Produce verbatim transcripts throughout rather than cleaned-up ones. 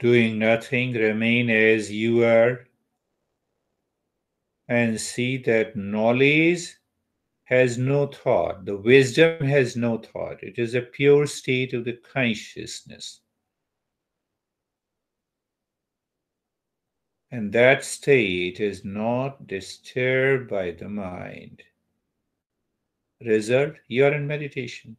Doing nothing, remain as you are and see that knowledge has no thought. The wisdom has no thought. It is a pure state of the consciousness. And that state is not disturbed by the mind. Result, you are in meditation.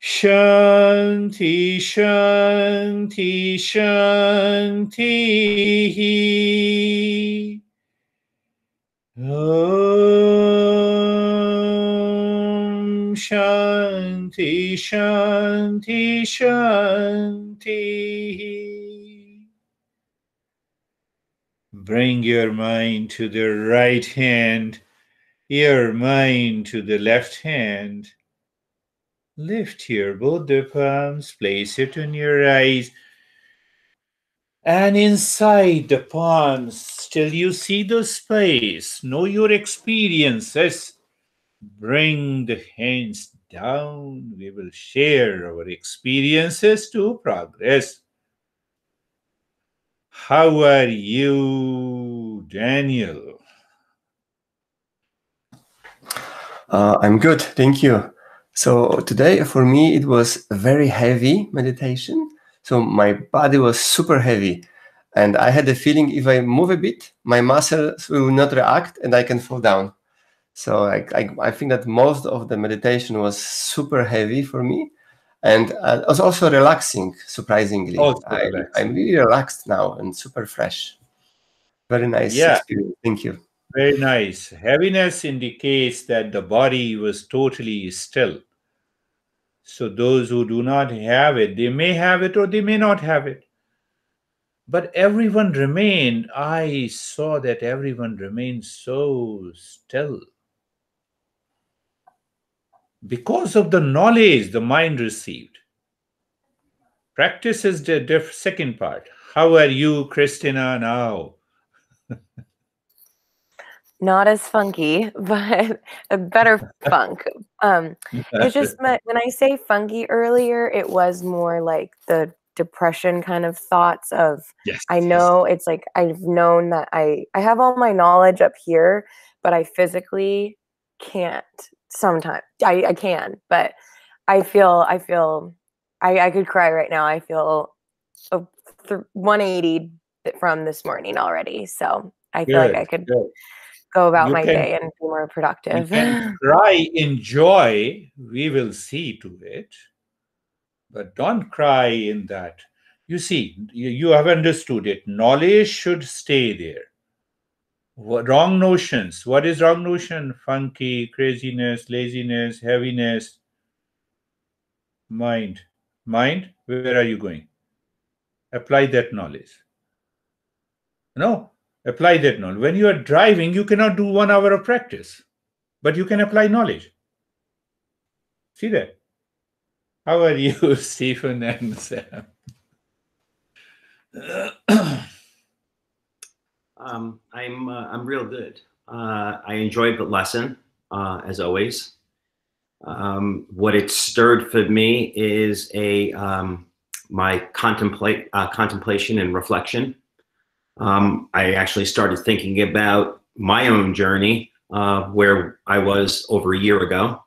Shanti, Shanti, Shanti. Om Shanti, Shanti, Shanti. Bring your mind to the right hand, your mind to the left hand. Lift here, both the palms, place it on your eyes and inside the palms till you see the space, know your experiences. Bring the hands down, we will share our experiences to progress. How are you, Daniel? Uh, I'm good, thank you. So today for me it was a very heavy meditation, so my body was super heavy and I had the feeling if I move a bit my muscles will not react and I can fall down. So I, I, I think that most of the meditation was super heavy for me, and uh, it was also relaxing, surprisingly. Also I, relaxing. I'm really relaxed now and super fresh. Very nice yeah. experience, thank you. Very nice. Heaviness indicates that the body was totally still. So those who do not have it, they may have it or they may not have it. But everyone remained, I saw that everyone remained so still. Because of the knowledge the mind received. Practice is the second part. How are you, Christina, now? Not as funky, but a better funk. Um, it's just my, when I say funky earlier, it was more like the depression kind of thoughts of, yes, I know yes. it's like, I've known that I, I have all my knowledge up here, but I physically can't sometimes. I, I can, but I feel, I feel, I, I could cry right now. I feel a one eighty from this morning already. So I feel good, like I could... Good. Go about you my can, day and be more productive. You can cry, enjoy, we will see to it. But don't cry in that. You see, you, you have understood it. Knowledge should stay there. What, wrong notions. What is wrong notion? Funky, craziness, laziness, heaviness. Mind. Mind, where are you going? Apply that knowledge. No. Apply that knowledge. When you are driving, you cannot do one hour of practice, but you can apply knowledge. See that? How are you, Stephen and Sam? um, I'm uh, I'm real good. Uh, I enjoyed the lesson uh, as always. Um, what it stirred for me is a um, my contemplate uh, contemplation and reflection. Um, I actually started thinking about my own journey, uh, where I was over a year ago,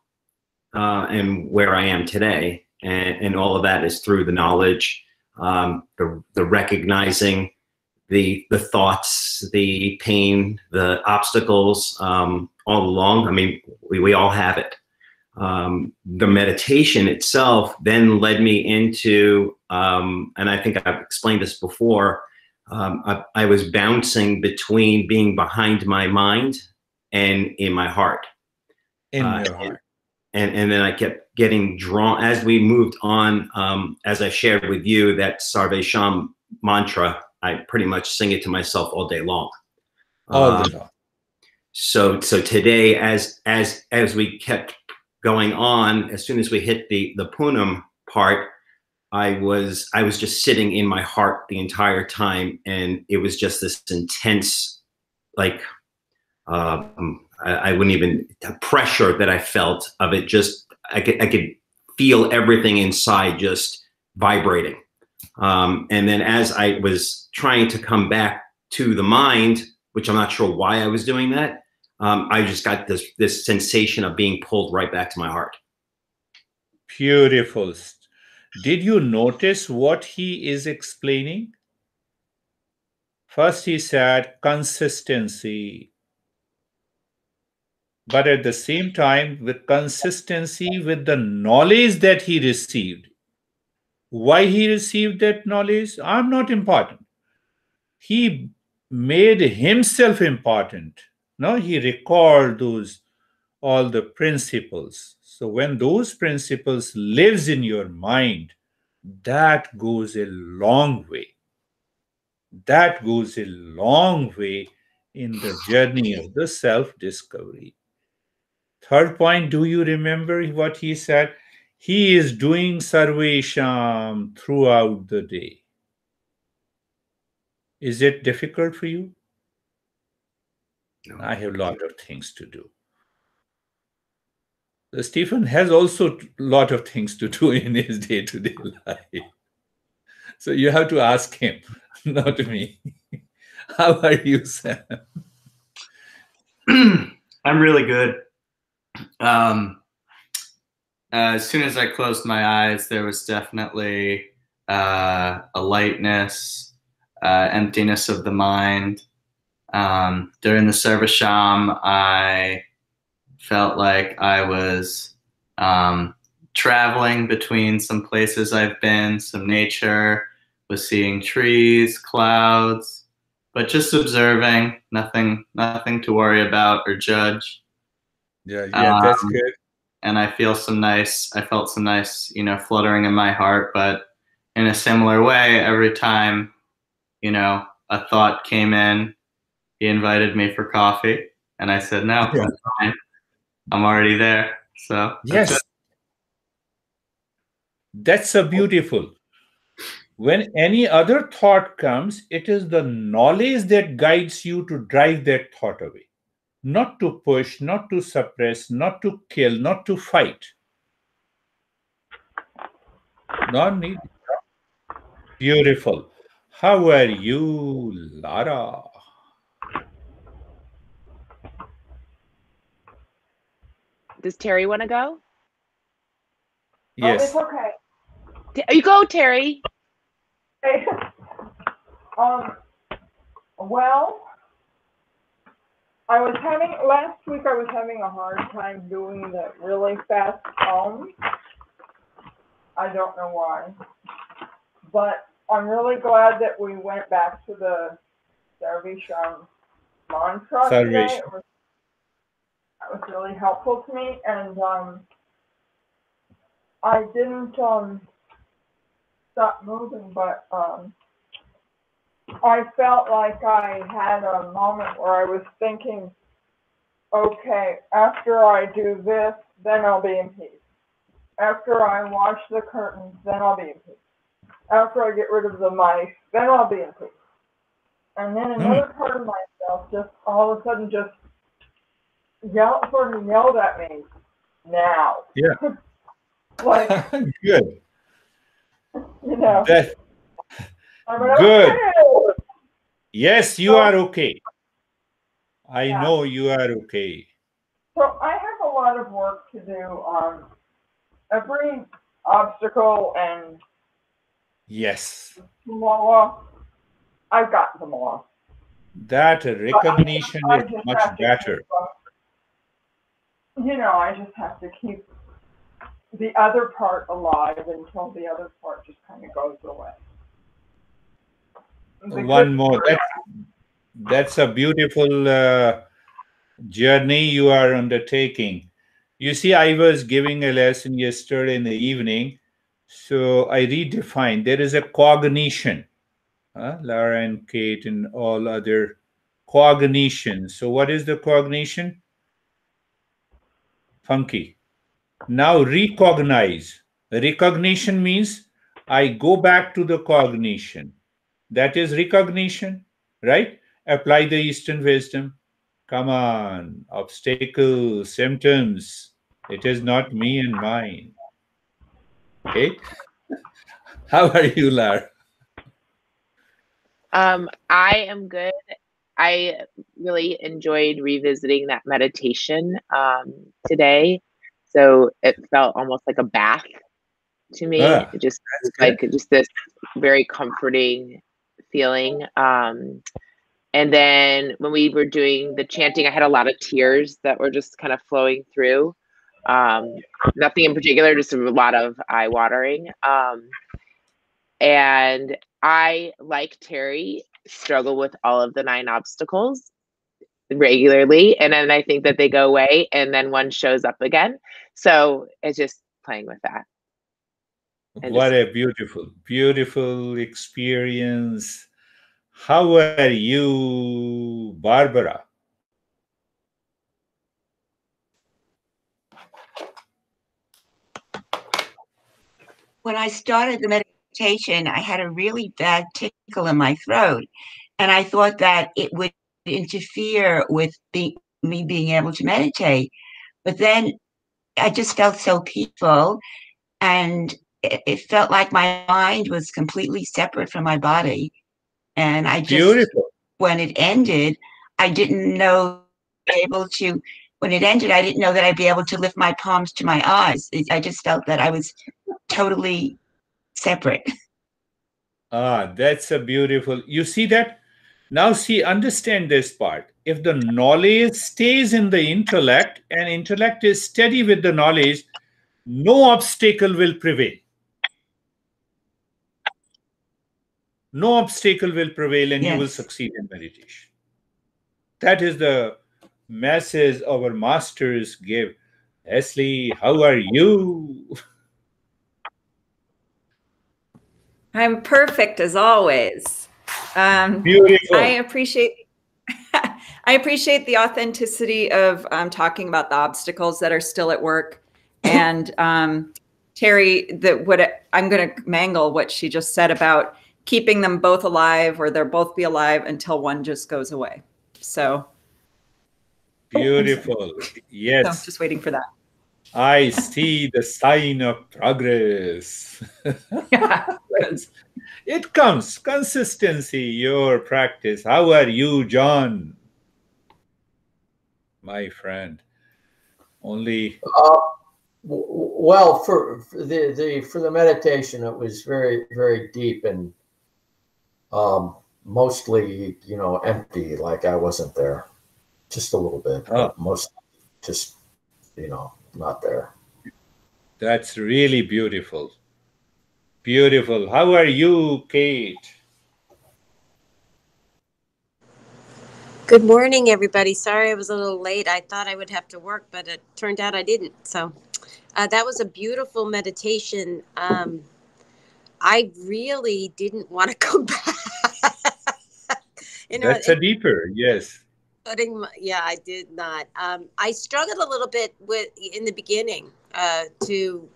uh, and where I am today. And, and all of that is through the knowledge, um, the, the recognizing, the, the thoughts, the pain, the obstacles, um, all along. I mean, we, we all have it. Um, the meditation itself then led me into, um, and I think I've explained this before, um, I, I was bouncing between being behind my mind and in my heart. In uh, your heart. And, and then I kept getting drawn, as we moved on, um, as I shared with you, that Sarvesham mantra, I pretty much sing it to myself all day long. All day long. Um, so, so today, as, as, as we kept going on, as soon as we hit the the Poonam part, I was I was just sitting in my heart the entire time, and it was just this intense, like, um, I, I wouldn't even, the pressure that I felt of it. Just I could I could feel everything inside just vibrating, um, and then as I was trying to come back to the mind, which I'm not sure why I was doing that. Um, I just got this this sensation of being pulled right back to my heart. Beautiful. Did you notice what he is explaining? First he said consistency. But at the same time, with consistency, with the knowledge that he received. Why he received that knowledge? I'm not important. He made himself important. Now he recalled those, all the principles. So when those principles lives in your mind, that goes a long way. That goes a long way in the journey of the self-discovery. Third point, do you remember what he said? He is doing Sarvesham throughout the day. Is it difficult for you? I have a lot of things to do. Stephen has also a lot of things to do in his day-to-day life. So you have to ask him, not me. How are you, Sam? I'm really good. Um, uh, as soon as I closed my eyes, there was definitely uh, a lightness, uh, emptiness of the mind. Um, during the Sarvesham, I felt like I was um, traveling between some places I've been, some nature, was seeing trees, clouds, but just observing, nothing, nothing to worry about or judge. Yeah, yeah, um, that's good. And I feel some nice, I felt some nice, you know, fluttering in my heart, but in a similar way, every time, you know, a thought came in, he invited me for coffee, and I said, no, yeah. I'm fine. I'm already there. So yes, that's, that's a beautiful. When any other thought comes, it is the knowledge that guides you to drive that thought away, not to push, not to suppress, not to kill, not to fight. Not need. Beautiful. How are you, Lara? Does Terry want to go? Yes. Oh, it's okay. You go, Terry. um, well, I was having, last week I was having a hard time doing the really fast poems. I don't know why. But I'm really glad that we went back to the Sarvesham mantra. Sarvesham. That was really helpful to me, and um, I didn't um, stop moving, but um, I felt like I had a moment where I was thinking, okay, after I do this, then I'll be in peace. After I wash the curtains, then I'll be in peace. After I get rid of the mice, then I'll be in peace. And then another mm. part of myself just all of a sudden just Yell, sort of yelled at me now. Yeah. Like, good. You know. Death. Good. Okay. Yes, you so, are okay. I yeah. know you are okay. So I have a lot of work to do on every obstacle and yes. I've gotten them all. That recognition I, I is much better. Keep, you know, I just have to keep the other part alive until the other part just kind of goes away. The One more. That's, that's a beautiful uh, journey you are undertaking. You see, I was giving a lesson yesterday in the evening, so I redefined. There is a cognition. Uh, Laura and Kate and all other cognition. So what is the cognition? Funky. Now recognize. Recognition means I go back to the cognition. That is recognition, right? Apply the Eastern wisdom. Come on, obstacles, symptoms. It is not me and mine. Okay? How are you, Laura? Um, I am good. I really enjoyed revisiting that meditation um, today. So it felt almost like a bath to me. Ah, it just like good. just this very comforting feeling. Um, and then when we were doing the chanting, I had a lot of tears that were just kind of flowing through. Um, nothing in particular, just a lot of eye watering. Um, and I, like Terry, struggle with all of the nine obstacles regularly, and then I think that they go away, and then one shows up again. So it's just playing with that. And what a beautiful, beautiful experience. How are you, Barbara? When I started the meditation, I had a really bad tickle in my throat, and I thought that it would interfere with be, me being able to meditate. But then I just felt so peaceful, and it, it felt like my mind was completely separate from my body. And I just, Beautiful. when it ended, I didn't know able to, when it ended, I didn't know that I'd be able to lift my palms to my eyes. It, I just felt that I was totally separate. Ah, that's a beautiful. You see that? Now see, understand this part. If the knowledge stays in the intellect and intellect is steady with the knowledge, no obstacle will prevail. No obstacle will prevail, and yes. you will succeed in meditation. That is the message our masters give. Leslie, how are you? I'm perfect as always. Um, Beautiful. I appreciate, I appreciate the authenticity of um, talking about the obstacles that are still at work. And um, Terry, the, what I'm going to mangle what she just said about keeping them both alive, or they'll both be alive until one just goes away. So. Beautiful. Oh, yes. So I'm just waiting for that. I see the sign of progress. Yeah. It comes. Consistency, your practice. How are you, John? My friend. Only. Uh, well, for, for the the for the meditation, it was very very deep and um, mostly you know empty. Like I wasn't there, just a little bit. Oh. Most just you know. Not there. That's really beautiful. Beautiful. How are you, Kate? Good morning, everybody. Sorry I was a little late. I thought I would have to work, but it turned out I didn't. So uh, that was a beautiful meditation. Um, I really didn't want to go back. you know, That's a deeper, yes. Yeah, I did not. Um, I struggled a little bit with in the beginning, uh, to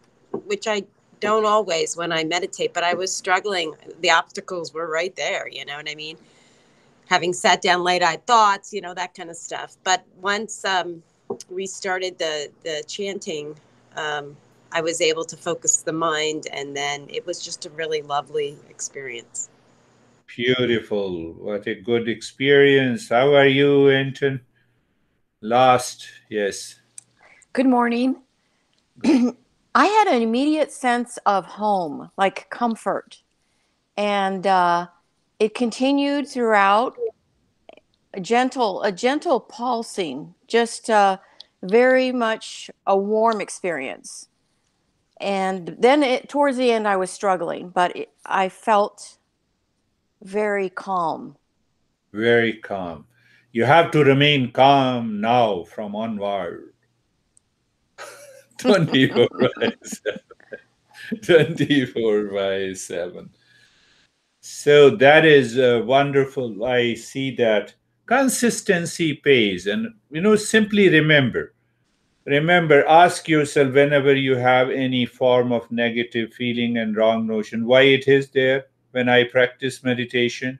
which I don't always when I meditate, but I was struggling. The obstacles were right there, you know what I mean? Having sat down late, I had thoughts, you know, that kind of stuff. But once um, we started the, the chanting, um, I was able to focus the mind, and then it was just a really lovely experience. Beautiful. What a good experience. How are you, Anton? Last, yes. Good morning. I had an immediate sense of home, like comfort. And uh, it continued throughout, a gentle, a gentle pulsing, just uh, very much a warm experience. And then it, towards the end, I was struggling, but it, I felt very calm. Very calm. You have to remain calm now from onward. twenty-four by seven. twenty-four by seven. So that is uh, wonderful. I see that consistency pays. And, you know, simply remember. Remember, ask yourself whenever you have any form of negative feeling and wrong notion, why it is there when I practice meditation.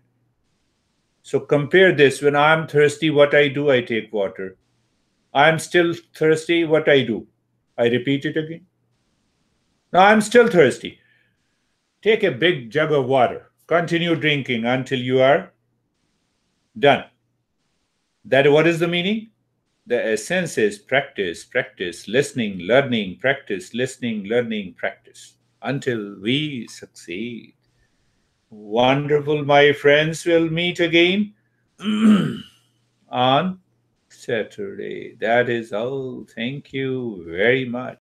So compare this. When I'm thirsty, what I do, I take water. I'm still thirsty, what I do? I repeat it again. Now I'm still thirsty. Take a big jug of water. Continue drinking until you are done. That, what is the meaning? The essence is practice, practice, listening, learning, practice, listening, learning, practice, until we succeed. Wonderful, my friends. We'll meet again on Saturday. That is all. Thank you very much.